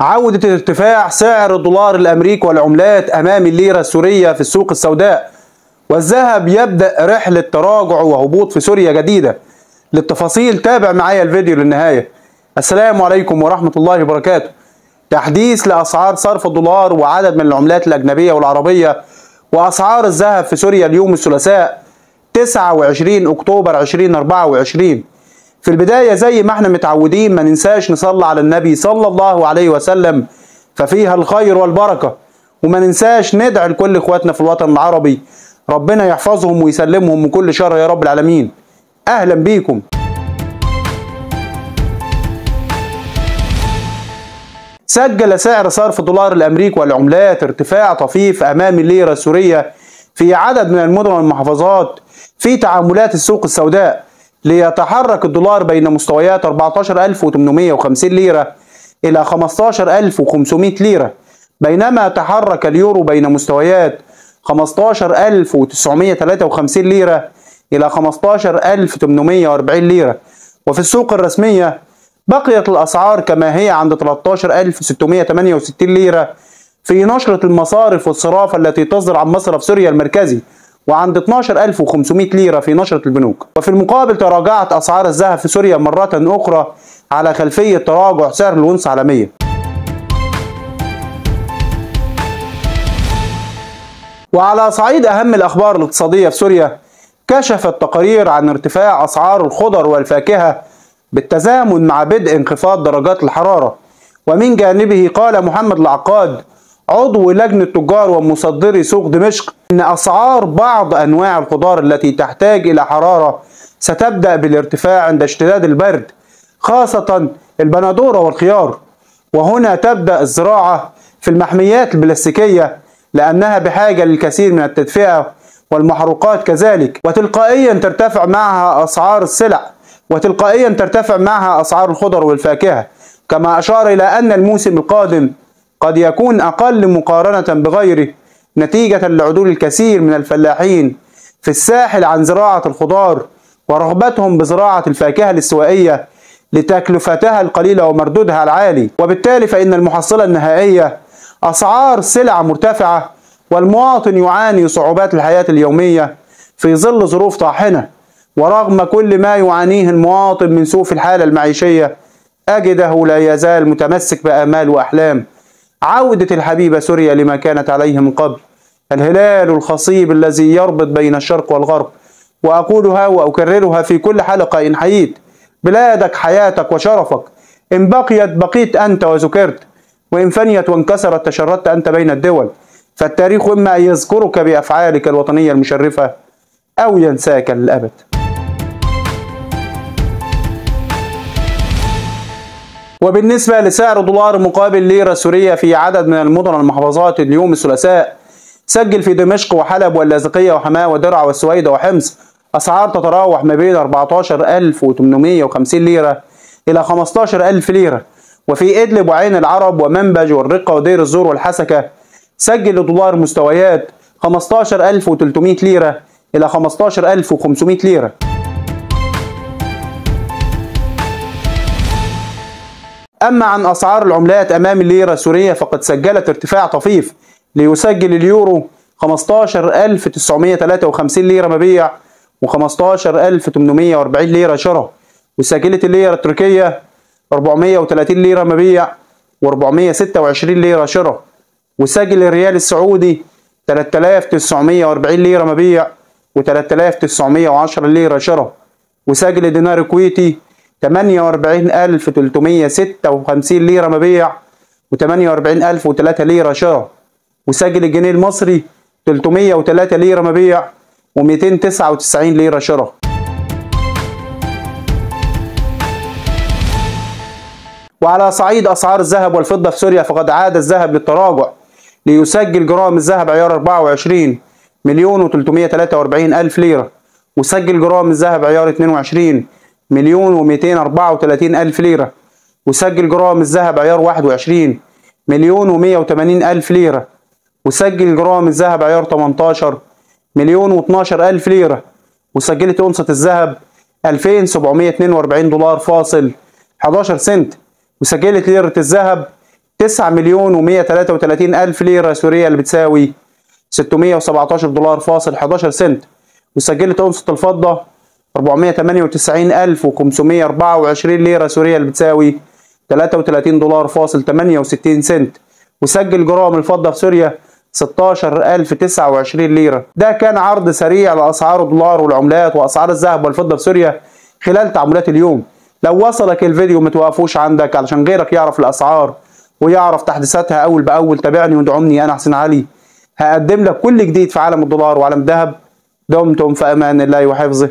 عودة ارتفاع سعر الدولار الأمريكي والعملات أمام الليرة السورية في السوق السوداء، والذهب يبدأ رحلة تراجع وهبوط في سوريا جديدة. للتفاصيل تابع معايا الفيديو للنهاية. السلام عليكم ورحمة الله وبركاته. تحديث لأسعار صرف الدولار وعدد من العملات الأجنبية والعربية وأسعار الذهب في سوريا اليوم الثلاثاء 29 أكتوبر 2024. في البداية زي ما احنا متعودين ما ننساش نصلي على النبي صلى الله عليه وسلم ففيها الخير والبركة، وما ننساش ندعي لكل اخواتنا في الوطن العربي ربنا يحفظهم ويسلمهم من كل شر يا رب العالمين. أهلا بيكم. سجل سعر صرف الدولار الأمريكي والعملات ارتفاع طفيف أمام الليرة السورية في عدد من المدن والمحافظات في تعاملات السوق السوداء، ليتحرك الدولار بين مستويات 14850 ليرة إلى 15500 ليرة، بينما تحرك اليورو بين مستويات 15953 ليرة إلى 15840 ليرة. وفي السوق الرسمية بقيت الأسعار كما هي عند 13668 ليرة في نشرة المصارف والصرافة التي تصدر عن مصرف سوريا المركزي، وعند 12500 ليرة في نشرة البنوك. وفي المقابل تراجعت أسعار الذهب في سوريا مرة أخرى على خلفية تراجع سعر الأونصة عالميا. وعلى صعيد أهم الأخبار الاقتصادية في سوريا، كشفت تقارير عن ارتفاع أسعار الخضر والفاكهة بالتزامن مع بدء انخفاض درجات الحرارة. ومن جانبه قال محمد العقاد عضو لجنة تجار ومصدري سوق دمشق إن أسعار بعض أنواع الخضار التي تحتاج إلى حرارة ستبدأ بالارتفاع عند اشتداد البرد، خاصة البندورة والخيار، وهنا تبدأ الزراعة في المحميات البلاستيكية لأنها بحاجة للكثير من التدفئة والمحروقات كذلك، وتلقائيا ترتفع معها أسعار السلع، وتلقائيا ترتفع معها أسعار الخضر والفاكهة. كما أشار إلى أن الموسم القادم قد يكون أقل مقارنة بغيره نتيجة لعدول الكثير من الفلاحين في الساحل عن زراعة الخضار ورغبتهم بزراعة الفاكهة الاستوائية لتكلفتها القليلة ومردودها العالي، وبالتالي فإن المحصلة النهائية أسعار سلع مرتفعة والمواطن يعاني صعوبات الحياة اليومية في ظل ظروف طاحنة. ورغم كل ما يعانيه المواطن من سوء الحالة المعيشية أجده لا يزال متمسك بآمال وأحلام عودة الحبيبة سوريا لما كانت عليه من قبل، الهلال الخصيب الذي يربط بين الشرق والغرب. وأقولها وأكررها في كل حلقة، إن حييت بلادك حياتك وشرفك، إن بقيت بقيت أنت وذكرت، وإن فنيت وانكسرت تشردت أنت بين الدول، فالتاريخ إما أن يذكرك بأفعالك الوطنية المشرفة أو ينساك للأبد. وبالنسبة لسعر دولار مقابل ليرة سورية في عدد من المدن والمحافظات اليوم الثلاثاء، سجل في دمشق وحلب واللاذقية وحماة ودرعا والسويدة وحمص أسعار تتراوح ما بين 14850 ليرة إلى 15000 ليرة. وفي ادلب وعين العرب ومنبج والرقة ودير الزور والحسكة سجل الدولار مستويات 15300 ليرة إلى 15500 ليرة. أما عن أسعار العملات أمام الليرة السورية فقد سجلت ارتفاع طفيف، ليسجل اليورو 15953 ليرة مبيع و15840 ليرة شراء، وسجلت الليرة التركية 430 ليرة مبيع و426 ليرة شراء، وسجل الريال السعودي 3940 ليرة مبيع و3910 ليرة شراء، وسجل الدينار الكويتي 48356 ليرة مبيع و48003 ليرة شراء، وسجل الجنيه المصري 303 ليرة مبيع و299 ليرة شراء. وعلى صعيد أسعار الذهب والفضة في سوريا فقد عاد الذهب للتراجع، ليسجل جرام الذهب عيار 24 مليون و343 ألف ليرة، وسجل جرام الذهب عيار 22 مليون و234 ألف ليرة، وسجل جرام الذهب عيار 21 مليون و180 ألف ليرة، وسجل جرام الذهب عيار 18 مليون و12 ألف ليرة، وسجلت أونصة الذهب 2742 دولار فاصل 11 سنت، وسجلت ليرة الذهب 9,133,000 ليرة سورية اللي بتساوي 617.11 دولار. وسجلت أونصة الفضة 498,524 ليرة سورية اللي بتساوي 33.68 دولار. وسجل جرام الفضة في سوريا 16,029 ليرة. ده كان عرض سريع لأسعار الدولار والعملات وأسعار الذهب والفضة في سوريا خلال تعاملات اليوم. لو وصلك الفيديو متوقفوش عندك علشان غيرك يعرف الأسعار ويعرف تحديثاتها أول بأول. تابعني وادعمني. أنا حسين علي هقدم لك كل جديد في عالم الدولار وعالم الذهب. دمتم في أمان الله وحفظه،